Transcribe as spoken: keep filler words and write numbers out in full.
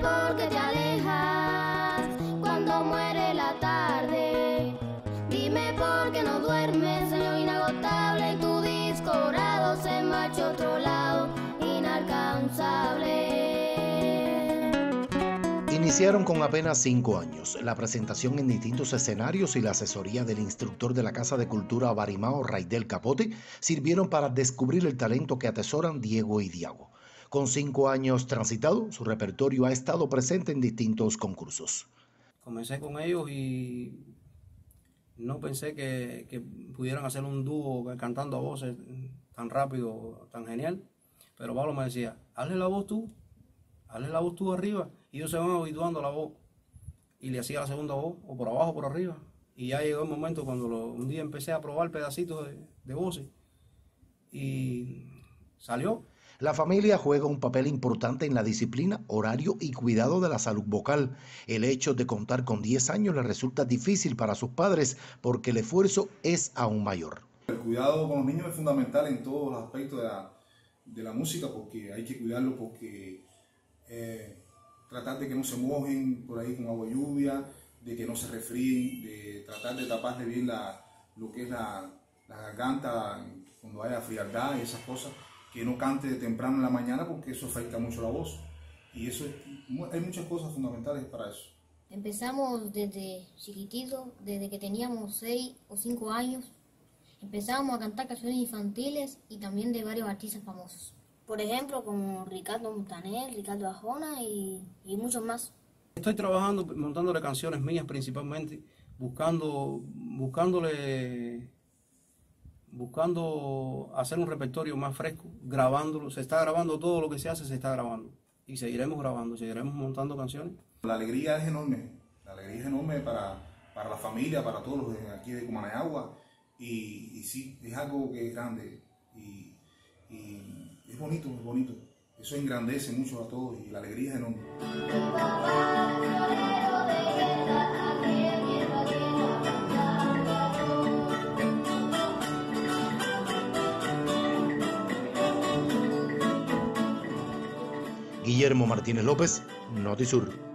porque te alejas cuando muere la tarde. Dime por qué no duermes, sueño inagotable, en tu disco dorado se marcha otro lado, inalcanzable. Iniciaron con apenas cinco años la presentación en distintos escenarios y la asesoría del instructor de la Casa de Cultura Barimao, Raidel Capote, sirvieron para descubrir el talento que atesoran Diego y Diego. Con cinco años transitado, su repertorio ha estado presente en distintos concursos. Comencé con ellos y no pensé que, que pudieran hacer un dúo cantando a voces tan rápido, tan genial. Pero Pablo me decía, hazle la voz tú, hazle la voz tú arriba. Y ellos se van habituando a la voz. Y le hacía la segunda voz, o por abajo o por arriba. Y ya llegó el momento cuando lo, un día empecé a probar pedacitos de, de voces. Y salió. La familia juega un papel importante en la disciplina, horario y cuidado de la salud vocal. El hecho de contar con diez años le resulta difícil para sus padres porque el esfuerzo es aún mayor. El cuidado con los niños es fundamental en todos los aspectos de la, de la música, porque hay que cuidarlo, porque eh, tratar de que no se mojen por ahí con agua y lluvia, de que no se resfríen, de tratar de taparle bien la, lo que es la, la garganta cuando haya frialdad y esas cosas. Que no cante de temprano en la mañana porque eso afecta mucho la voz. Y eso, hay muchas cosas fundamentales para eso. Empezamos desde chiquitito, desde que teníamos seis o cinco años. Empezamos a cantar canciones infantiles y también de varios artistas famosos. Por ejemplo, como Ricardo Montaner, Ricardo Arjona y, y muchos más. Estoy trabajando, montándole canciones mías principalmente, buscando, buscándole... buscando hacer un repertorio más fresco, grabándolo, se está grabando todo lo que se hace, se está grabando. Y seguiremos grabando, seguiremos montando canciones. La alegría es enorme, la alegría es enorme para, para la familia, para todos los de aquí de Cumanayagua. Y, y sí, es algo que es grande y, y es bonito, es bonito. Eso engrandece mucho a todos y la alegría es enorme. Guillermo Martínez López, NotiSur.